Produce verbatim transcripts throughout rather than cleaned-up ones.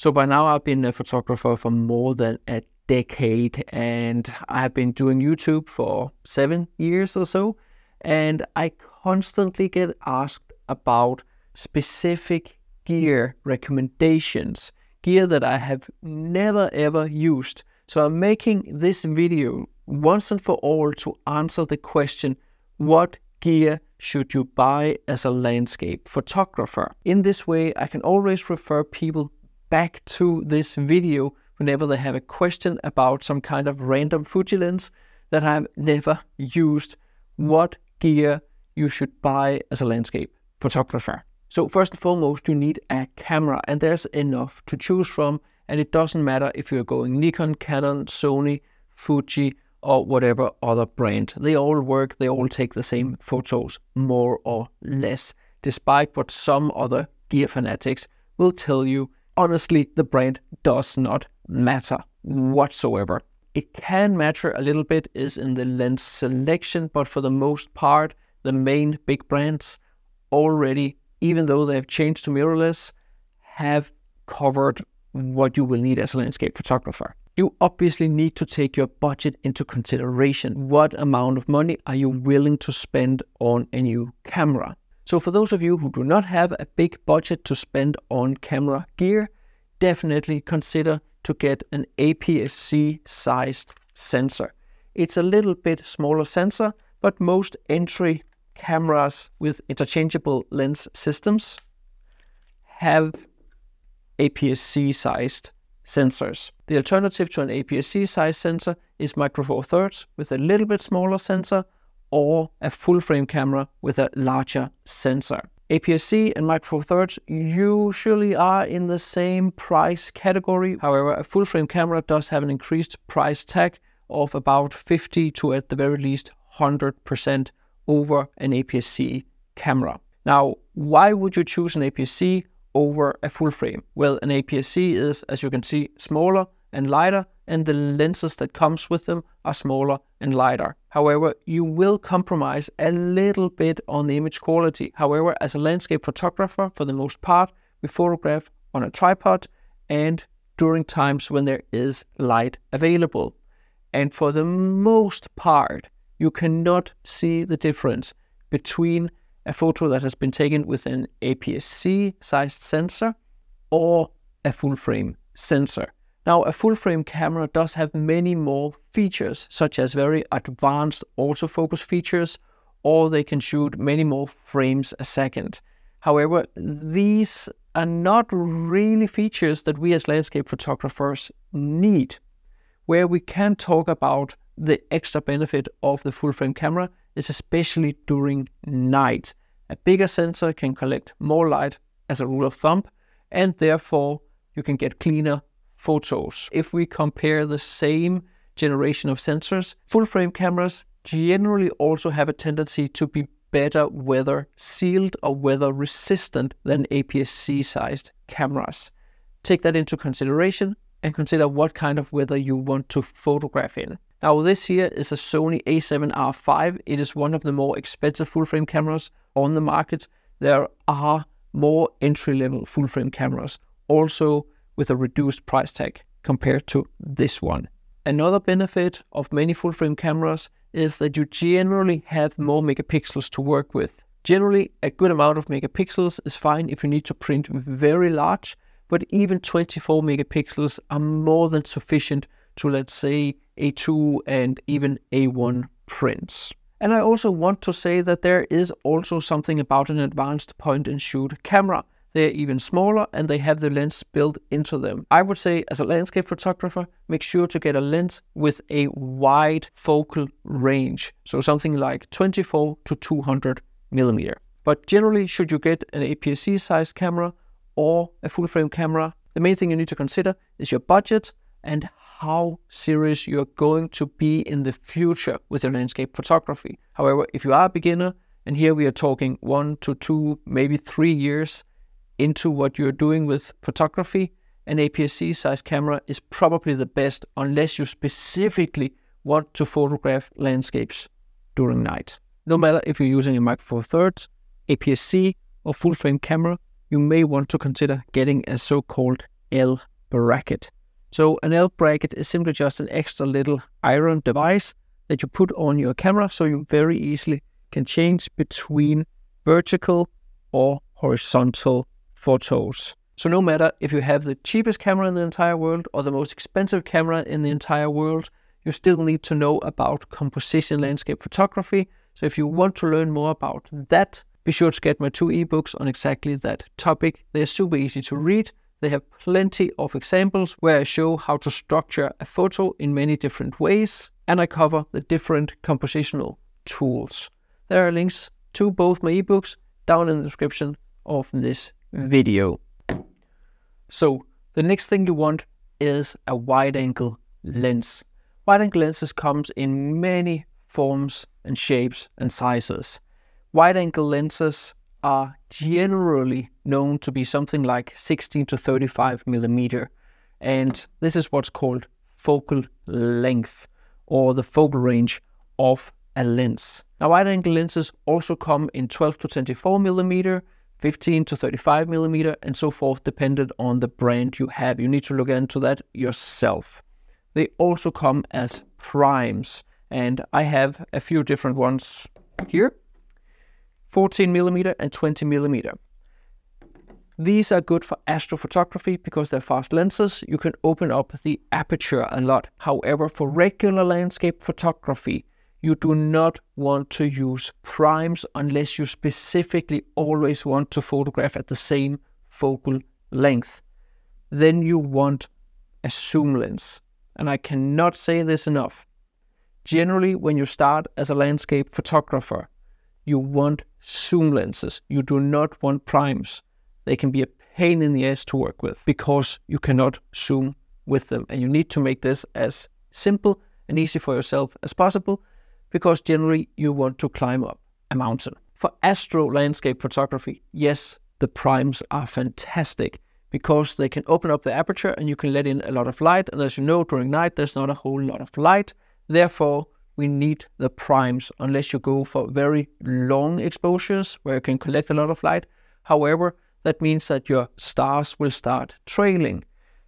So by now I've been a photographer for more than a decade, and I have been doing YouTube for seven years or so, and I constantly get asked about specific gear recommendations, gear that I have never ever used. So I'm making this video once and for all to answer the question, what gear should you buy as a landscape photographer? In this way, I can always refer people back to this video whenever they have a question about some kind of random Fuji lens that I've never used, what gear you should buy as a landscape photographer. So first and foremost, you need a camera, and there's enough to choose from. And it doesn't matter if you're going Nikon, Canon, Sony, Fuji, or whatever other brand. They all work, they all take the same photos, more or less, despite what some other gear fanatics will tell you. Honestly, the brand does not matter whatsoever. It can matter a little bit is in the lens selection, but for the most part, the main big brands already, even though they have changed to mirrorless, have covered what you will need as a landscape photographer. You obviously need to take your budget into consideration. What amount of money are you willing to spend on a new camera? So for those of you who do not have a big budget to spend on camera gear, definitely consider to get an A P S C sized sensor. It's a little bit smaller sensor, but most entry cameras with interchangeable lens systems have A P S C sized sensors. The alternative to an A P S C sized sensor is micro four thirds with a little bit smaller sensor, or a full frame camera with a larger sensor. A P S C and micro four thirds usually are in the same price category. However, a full frame camera does have an increased price tag of about fifty to at the very least one hundred percent over an A P S C camera. Now, why would you choose an A P S C over a full frame? Well, an A P S C is, as you can see, smaller and lighter, and the lenses that comes with them are smaller and lighter. However, you will compromise a little bit on the image quality. However, as a landscape photographer, for the most part, we photograph on a tripod and during times when there is light available. And for the most part, you cannot see the difference between a photo that has been taken with an A P S C sized sensor or a full frame sensor. Now, a full frame camera does have many more features, such as very advanced autofocus features, or they can shoot many more frames a second. However, these are not really features that we as landscape photographers need. Where we can talk about the extra benefit of the full frame camera is especially during night. A bigger sensor can collect more light as a rule of thumb, and therefore you can get cleaner photos. If we compare the same generation of sensors, full frame cameras generally also have a tendency to be better weather sealed or weather resistant than A P S C sized cameras. Take that into consideration and consider what kind of weather you want to photograph in. Now, this here is a Sony A seven R five. It is one of the more expensive full-frame cameras on the market. There are more entry-level full-frame cameras, also with a reduced price tag compared to this one. Another benefit of many full-frame cameras is that you generally have more megapixels to work with. Generally, a good amount of megapixels is fine if you need to print very large, but even twenty-four megapixels are more than sufficient to, let's say, A two and even A one prints. And I also want to say that there is also something about an advanced point-and-shoot camera. They're even smaller and they have the lens built into them. I would say, as a landscape photographer, make sure to get a lens with a wide focal range, so something like twenty-four to two hundred millimeter. But generally, should you get an A P S C sized camera or a full-frame camera, the main thing you need to consider is your budget and how serious you're going to be in the future with your landscape photography. However, if you are a beginner, and here we are talking one to two, maybe three years into what you're doing with photography, an A P S C sized camera is probably the best, unless you specifically want to photograph landscapes during night. No matter if you're using a micro four thirds, A P S C or full frame camera, you may want to consider getting a so-called L-bracket. So an L-bracket is simply just an extra little iron device that you put on your camera, so you very easily can change between vertical or horizontal photos. So no matter if you have the cheapest camera in the entire world or the most expensive camera in the entire world, you still need to know about composition landscape photography. So if you want to learn more about that, be sure to get my two ebooks on exactly that topic. They're super easy to read. They have plenty of examples where I show how to structure a photo in many different ways, and I cover the different compositional tools. There are links to both my ebooks down in the description of this video. So the next thing you want is a wide-angle lens. Wide-angle lenses comes in many forms and shapes and sizes. Wide-angle lenses are generally known to be something like sixteen to thirty-five millimeter, and this is what's called focal length or the focal range of a lens. Now, wide-angle lenses also come in twelve to twenty-four millimeter, fifteen to thirty-five millimeter, and so forth, dependent on the brand you have. You need to look into that yourself. They also come as primes, and I have a few different ones here, fourteen millimeter and twenty millimeter. These are good for astrophotography because they're fast lenses. You can open up the aperture a lot. However, for regular landscape photography, you do not want to use primes unless you specifically always want to photograph at the same focal length. Then you want a zoom lens. And I cannot say this enough. Generally, when you start as a landscape photographer, you want zoom lenses. You do not want primes. They can be a pain in the ass to work with because you cannot zoom with them. And you need to make this as simple and easy for yourself as possible, because generally you want to climb up a mountain. For astro landscape photography, yes, the primes are fantastic because they can open up the aperture and you can let in a lot of light. And as you know, during night, there's not a whole lot of light. Therefore, we need the primes unless you go for very long exposures where you can collect a lot of light. However, that means that your stars will start trailing.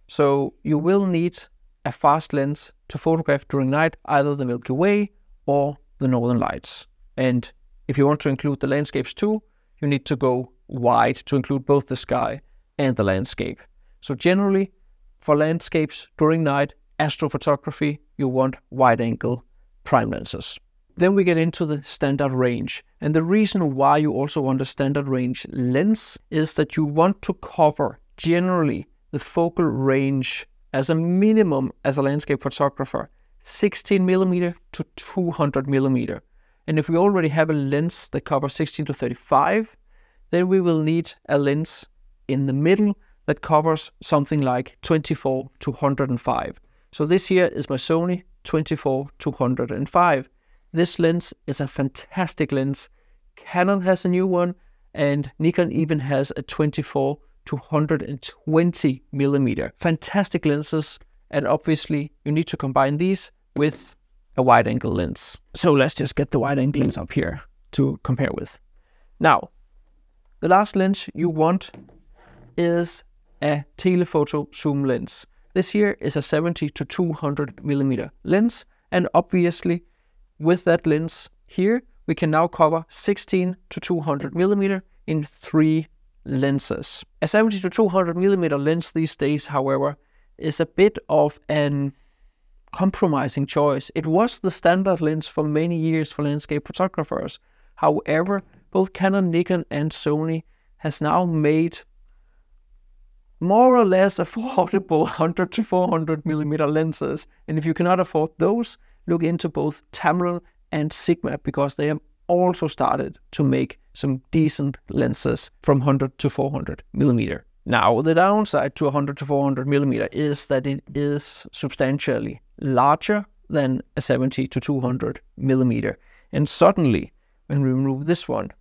So you will need a fast lens to photograph during night, either the Milky Way or the Northern Lights. And if you want to include the landscapes too, you need to go wide to include both the sky and the landscape. So generally, for landscapes during night, astrophotography, you want wide-angle prime lenses. Then we get into the standard range. And the reason why you also want a standard range lens is that you want to cover generally the focal range as a minimum as a landscape photographer, sixteen millimeter to two hundred millimeter. And if we already have a lens that covers sixteen to thirty-five, then we will need a lens in the middle that covers something like twenty-four to one hundred five. So this here is my Sony twenty-four to one hundred five. This lens is a fantastic lens. Canon has a new one, and Nikon even has a twenty-four to one hundred twenty millimeter. Fantastic lenses, and obviously you need to combine these with a wide-angle lens. So let's just get the wide-angle lens up here to compare with. Now, the last lens you want is a telephoto zoom lens. This here is a seventy to two hundred millimeter lens, and obviously with that lens here, we can now cover sixteen to two hundred millimeter in three lenses. A seventy to two hundred millimeter lens these days, however, is a bit of an compromising choice. It was the standard lens for many years for landscape photographers. However, both Canon, Nikon and Sony has now made more or less affordable one hundred to four hundred millimeter lenses. And if you cannot afford those, look into both Tamron and Sigma, because they have also started to make some decent lenses from one hundred to four hundred millimeter. Now, the downside to one hundred to four hundred millimeter is that it is substantially larger than a seventy to two hundred millimeter. And suddenly, when we remove this one,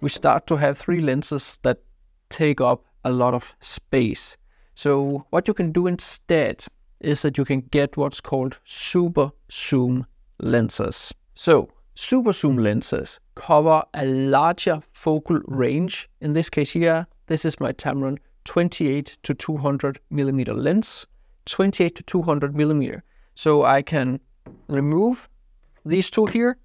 we start to have three lenses that take up a lot of space. So what you can do instead is that you can get what's called super zoom lenses. So super zoom lenses cover a larger focal range. In this case here, this is my Tamron twenty-eight to two hundred millimeter lens, twenty-eight to two hundred millimeter. So I can remove these two here,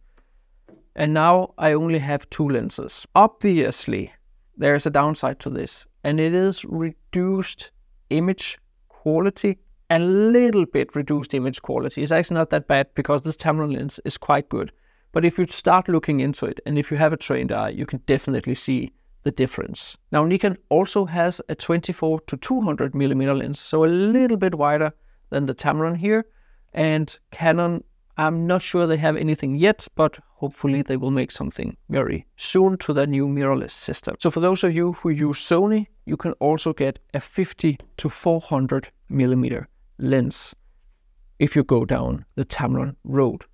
and now I only have two lenses. Obviously, there's a downside to this, and it is reduced image quality, a little bit reduced image quality. It's actually not that bad because this Tamron lens is quite good. But if you start looking into it, and if you have a trained eye, you can definitely see the difference. Now Nikon also has a twenty-four to two hundred millimeter lens, so a little bit wider than the Tamron here. And Canon, I'm not sure they have anything yet, but hopefully they will make something very soon to their new mirrorless system. So for those of you who use Sony, you can also get a fifty to four hundred millimeter lens if you go down the Tamron road.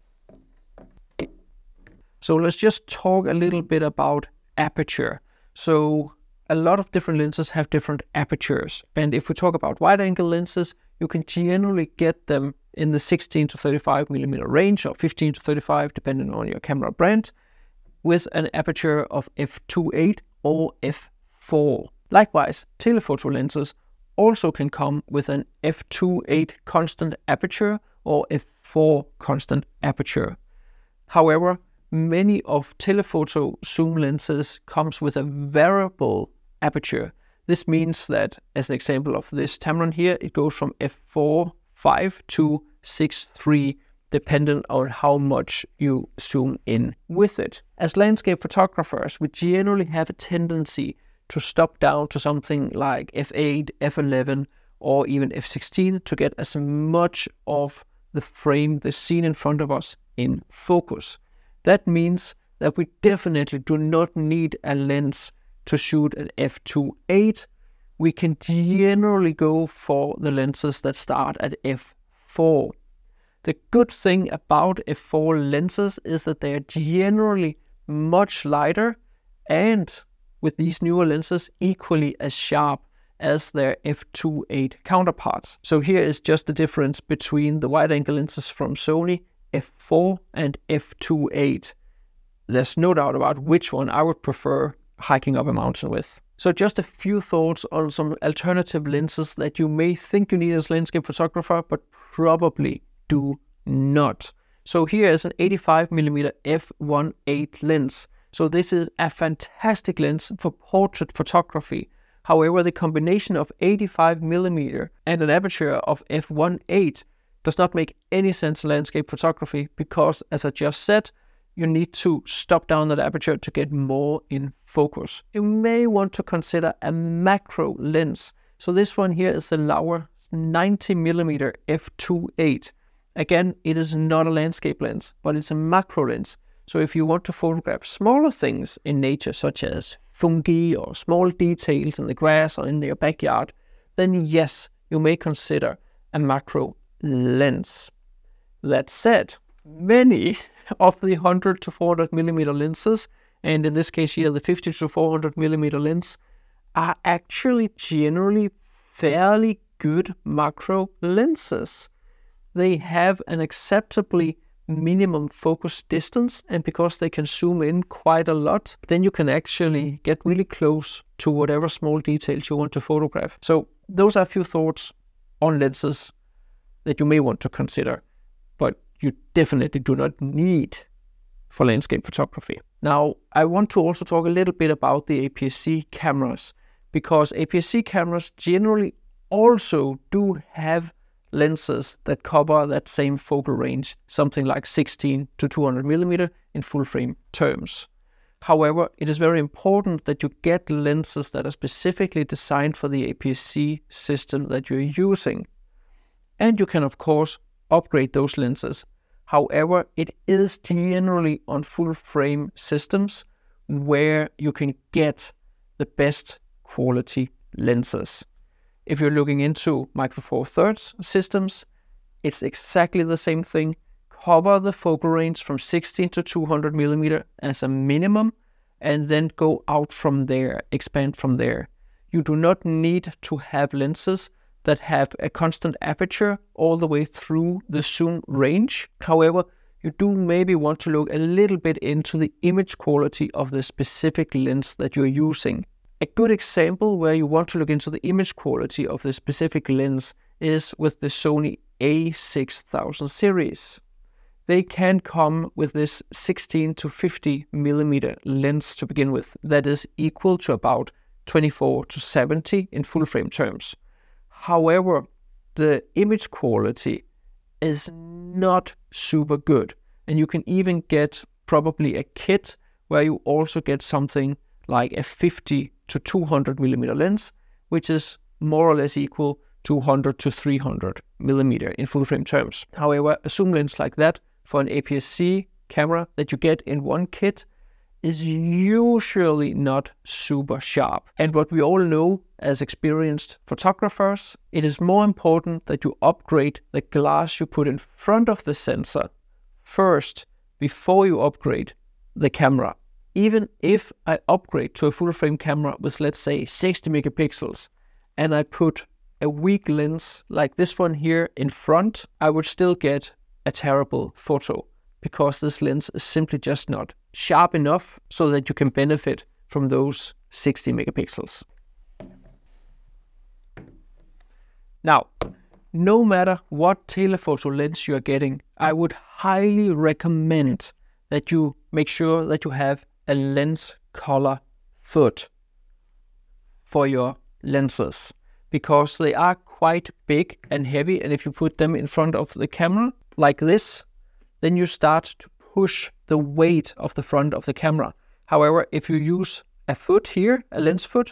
So let's just talk a little bit about aperture. So a lot of different lenses have different apertures. And if we talk about wide angle lenses, you can generally get them in the sixteen to thirty-five millimeter range, or fifteen to thirty-five, depending on your camera brand, with an aperture of f two point eight or f four. Likewise, telephoto lenses also can come with an f two point eight constant aperture or f four constant aperture. However, many of telephoto zoom lenses comes with a variable aperture. This means that, as an example of this Tamron here, it goes from f four point five to six point three, depending on how much you zoom in with it. As landscape photographers, we generally have a tendency to stop down to something like f eight, f eleven, or even f sixteen to get as much of the frame, the scene in front of us, in focus. That means that we definitely do not need a lens to shoot at f two point eight. We can generally go for the lenses that start at f four. The good thing about f four lenses is that they are generally much lighter and, with these newer lenses, equally as sharp as their f two point eight counterparts. So here is just the difference between the wide-angle lenses from Sony, f four and f two point eight. There's no doubt about which one I would prefer hiking up a mountain with. So just a few thoughts on some alternative lenses that you may think you need as a landscape photographer, but probably do not. So here is an eighty-five millimeter f one point eight lens. So this is a fantastic lens for portrait photography. However, the combination of eighty-five millimeter and an aperture of f one point eight does not make any sense in landscape photography because, as I just said, you need to stop down that aperture to get more in focus. You may want to consider a macro lens. So this one here is the Laowa ninety millimeter f two point eight. Again, it is not a landscape lens, but it's a macro lens. So if you want to photograph smaller things in nature, such as fungi or small details in the grass or in your backyard, then yes, you may consider a macro lens. That said, many of the one hundred to four hundred millimeter lenses, and in this case here the fifty to four hundred millimeter lens, are actually generally fairly good macro lenses. They have an acceptably minimum focus distance, and because they can zoom in quite a lot, then you can actually get really close to whatever small details you want to photograph. So those are a few thoughts on lenses that you may want to consider, but you definitely do not need for landscape photography. Now, I want to also talk a little bit about the A P S C cameras, because A P S C cameras generally also do have lenses that cover that same focal range, something like sixteen to two hundred millimeter in full frame terms. However, it is very important that you get lenses that are specifically designed for the A P S C system that you're using. And you can, of course, upgrade those lenses. However, it is generally on full frame systems where you can get the best quality lenses. If you're looking into micro four thirds systems, it's exactly the same thing. Cover the focal range from sixteen to two hundred millimeter as a minimum, and then go out from there, expand from there. You do not need to have lenses that have a constant aperture all the way through the zoom range. However, you do maybe want to look a little bit into the image quality of the specific lens that you're using. A good example where you want to look into the image quality of the specific lens is with the Sony A six thousand series. They can come with this sixteen to fifty millimeter lens to begin with, that is equal to about twenty-four to seventy in full frame terms. However, the image quality is not super good, and you can even get probably a kit where you also get something like a fifty to two hundred millimeter lens, which is more or less equal to one hundred to three hundred millimeter in full frame terms. However, a zoom lens like that for an A P S C camera that you get in one kit is usually not super sharp. And what we all know as experienced photographers, it is more important that you upgrade the glass you put in front of the sensor first before you upgrade the camera. Even if I upgrade to a full frame camera with, let's say, sixty megapixels, and I put a weak lens like this one here in front, I would still get a terrible photo, because this lens is simply just not sharp enough so that you can benefit from those sixty megapixels. Now, no matter what telephoto lens you are getting, I would highly recommend that you make sure that you have a lens color foot for your lenses, because they are quite big and heavy, and if you put them in front of the camera like this, then you start to push the weight of the front of the camera. However, if you use a foot here, a lens foot,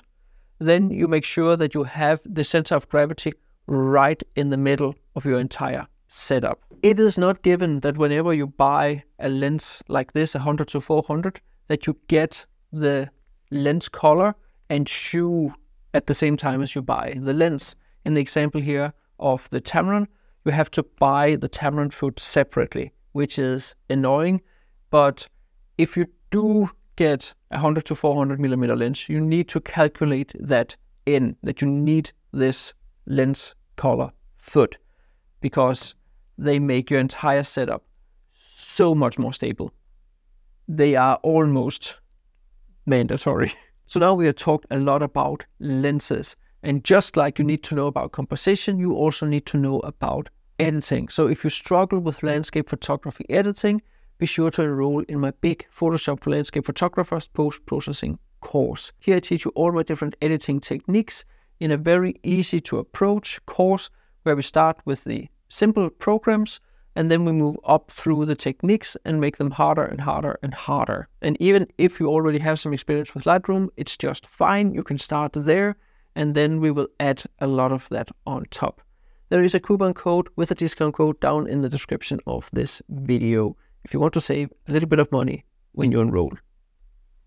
then you make sure that you have the center of gravity right in the middle of your entire setup. It is not given that whenever you buy a lens like this, one hundred to four hundred, that you get the lens color and shoe at the same time as you buy the lens. In the example here of the Tamron, you have to buy the Tamron foot separately, which is annoying. But if you do get a one hundred to four hundred millimeter lens, you need to calculate that in, that you need this lens color foot, because they make your entire setup so much more stable. They are almost mandatory. So now we have talked a lot about lenses, and just like you need to know about composition, you also need to know about editing. So if you struggle with landscape photography editing, be sure to enroll in my big Photoshop for Landscape Photographers post-processing course. Here I teach you all my different editing techniques in a very easy to approach course, where we start with the simple programs, and then we move up through the techniques and make them harder and harder and harder. And even if you already have some experience with Lightroom, it's just fine. You can start there, and then we will add a lot of that on top. There is a coupon code with a discount code down in the description of this video if you want to save a little bit of money when you enroll.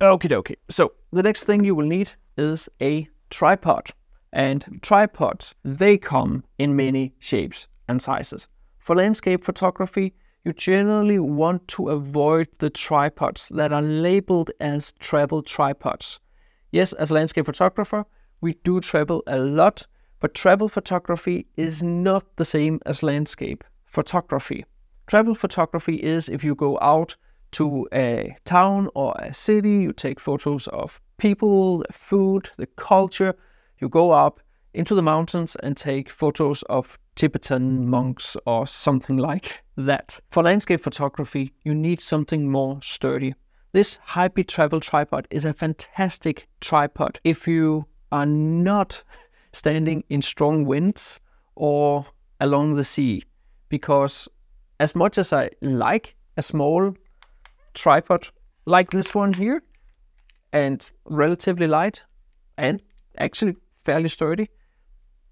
Okie dokie. So the next thing you will need is a tripod. And tripods, they come in many shapes and sizes. For landscape photography, you generally want to avoid the tripods that are labeled as travel tripods. Yes, as a landscape photographer, we do travel a lot, but travel photography is not the same as landscape photography. Travel photography is if you go out to a town or a city, you take photos of people, the food, the culture, you go up into the mountains and take photos of Tibetan monks or something like that. For landscape photography, you need something more sturdy. This hybrid travel tripod is a fantastic tripod if you are not standing in strong winds or along the sea, because as much as I like a small tripod like this one here, and relatively light and actually fairly sturdy,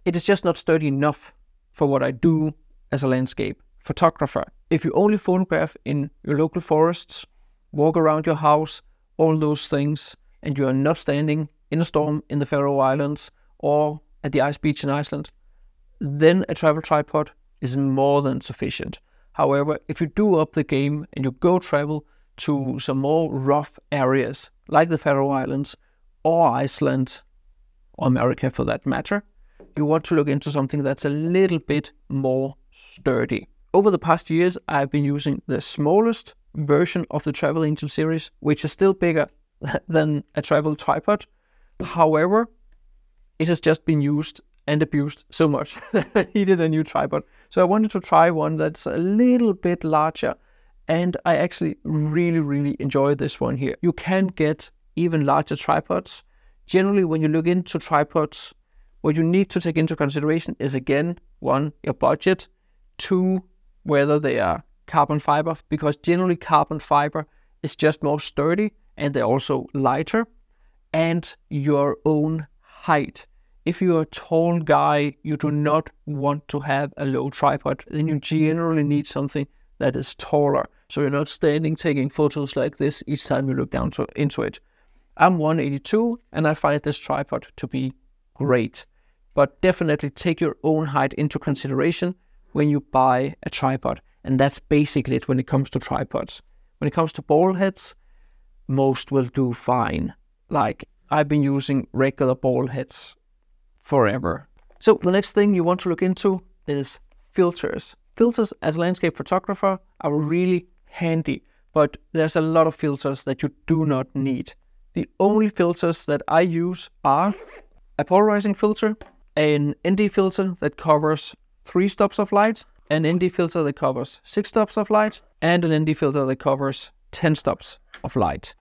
it is just not sturdy enough for what I do as a landscape photographer. If you only photograph in your local forests, walk around your house, all those things, and you are not standing in a storm in the Faroe Islands or at the ice beach in Iceland, then a travel tripod is more than sufficient. However, if you do up the game and you go travel to some more rough areas like the Faroe Islands or Iceland, or America for that matter, you want to look into something that's a little bit more sturdy. Over the past years, I've been using the smallest version of the Travel Angel series, which is still bigger than a travel tripod, However, it has just been used and abused so much that I needed a new tripod. So I wanted to try one that's a little bit larger, and I actually really, really enjoy this one here. You can get even larger tripods. Generally, when you look into tripods, what you need to take into consideration is, again, one, your budget, two, whether they are carbon fiber, because generally carbon fiber is just more sturdy and they're also lighter, and your own height. If you're a tall guy, you do not want to have a low tripod, then you generally need something that is taller, so you're not standing taking photos like this each time you look down to, into it. I'm one eighty-two and I find this tripod to be great, but definitely take your own height into consideration when you buy a tripod, and that's basically it when it comes to tripods. When it comes to ball heads, most will do fine. Like, I've been using regular ball heads forever. So the next thing you want to look into is filters. Filters as a landscape photographer are really handy, but there's a lot of filters that you do not need. The only filters that I use are a polarizing filter, an N D filter that covers three stops of light, an N D filter that covers six stops of light, and an N D filter that covers ten stops of light.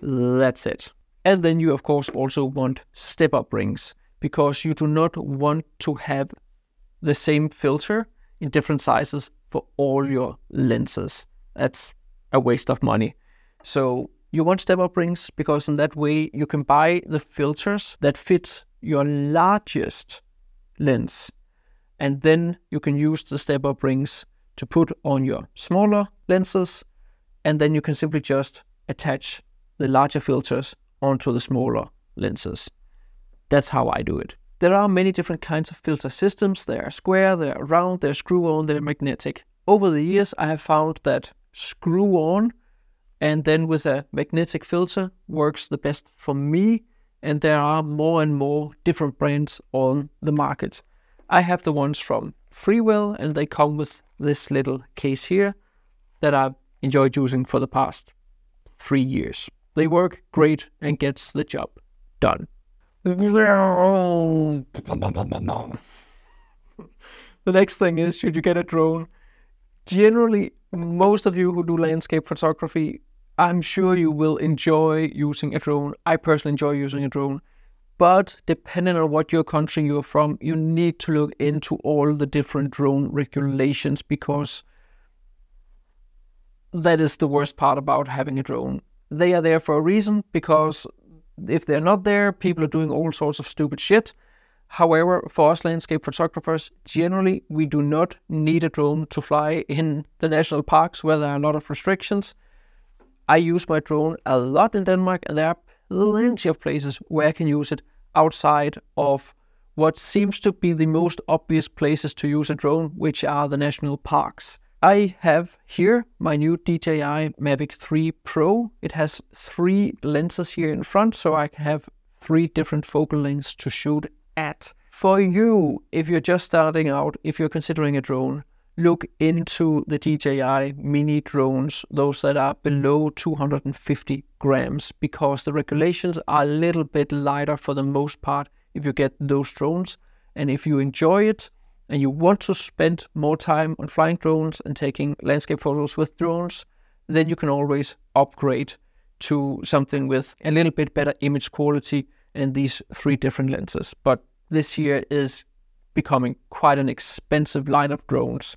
That's it. And then you, of course, also want step-up rings, because you do not want to have the same filter in different sizes for all your lenses. That's a waste of money. So you want step-up rings because in that way you can buy the filters that fit your largest lens, and then you can use the step-up rings to put on your smaller lenses, and then you can simply just attach the larger filters onto the smaller lenses. That's how I do it. There are many different kinds of filter systems. They are square, they are round, they are screw-on, they are magnetic. Over the years, I have found that screw-on and then with a magnetic filter works the best for me, and there are more and more different brands on the market. I have the ones from Freewell, and they come with this little case here that I've enjoyed using for the past three years. They work great and gets the job done. The next thing is, should you get a drone? Generally, most of you who do landscape photography, I'm sure you will enjoy using a drone. I personally enjoy using a drone. But depending on what your country you're from, you need to look into all the different drone regulations, because that is the worst part about having a drone. They are there for a reason, because if they're not there, people are doing all sorts of stupid shit. However, for us landscape photographers, generally, we do not need a drone to fly in the national parks where there are a lot of restrictions. I use my drone a lot in Denmark, and there are plenty of places where I can use it outside of what seems to be the most obvious places to use a drone, which are the national parks. I have here my new D J I Mavic three Pro. It has three lenses here in front, so I can have three different focal lengths to shoot at. For you, if you're just starting out, if you're considering a drone, look into the D J I mini drones, those that are below two hundred fifty grams, because the regulations are a little bit lighter for the most part if you get those drones. And if you enjoy it, and you want to spend more time on flying drones and taking landscape photos with drones, then you can always upgrade to something with a little bit better image quality and these three different lenses. But this here is becoming quite an expensive line of drones,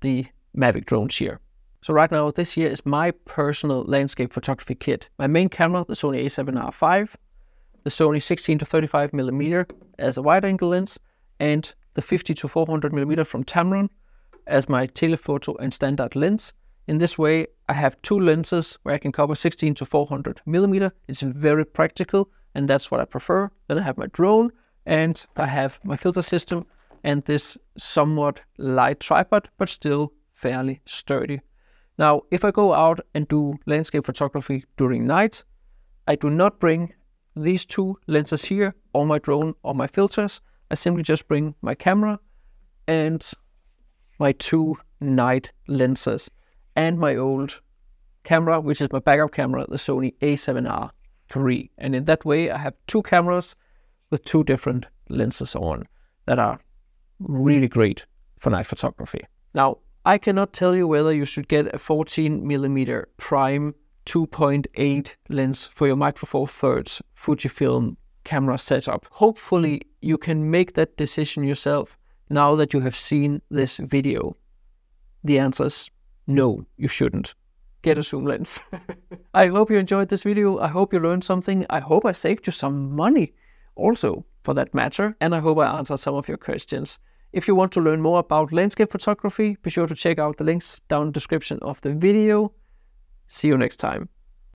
the Mavic drones here. So right now, this here is my personal landscape photography kit. My main camera, the Sony A seven R five, the Sony sixteen to thirty-five millimeter as a wide-angle lens, and the fifty to four hundred millimeter from Tamron as my telephoto and standard lens. In this way, I have two lenses where I can cover sixteen to four hundred millimeter. It's very practical, and that's what I prefer. Then I have my drone, and I have my filter system and this somewhat light tripod, but still fairly sturdy. Now, if I go out and do landscape photography during night, I do not bring these two lenses here, or my drone, or my filters. I simply just bring my camera and my two night lenses and my old camera, which is my backup camera, the Sony A seven R three. And in that way, I have two cameras with two different lenses on that are really great for night photography. Now, I cannot tell you whether you should get a fourteen millimeter prime two point eight lens for your Micro Four Thirds Fujifilm camera setup. Hopefully, you can make that decision yourself now that you have seen this video. The answer is no, you shouldn't. Get a zoom lens. I hope you enjoyed this video. I hope you learned something. I hope I saved you some money also, for that matter. And I hope I answered some of your questions. If you want to learn more about landscape photography, be sure to check out the links down in the description of the video. See you next time.